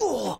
Oh!